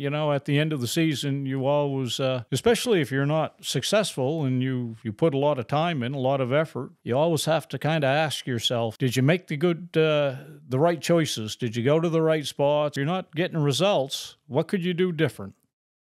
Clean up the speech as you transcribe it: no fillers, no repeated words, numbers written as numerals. you know, at the end of the season, you always, especially if you're not successful and you put a lot of time in, a lot of effort, you always have to kind of ask yourself, did you make the right choices? Did you go to the right spots? You're not getting results. What could you do different?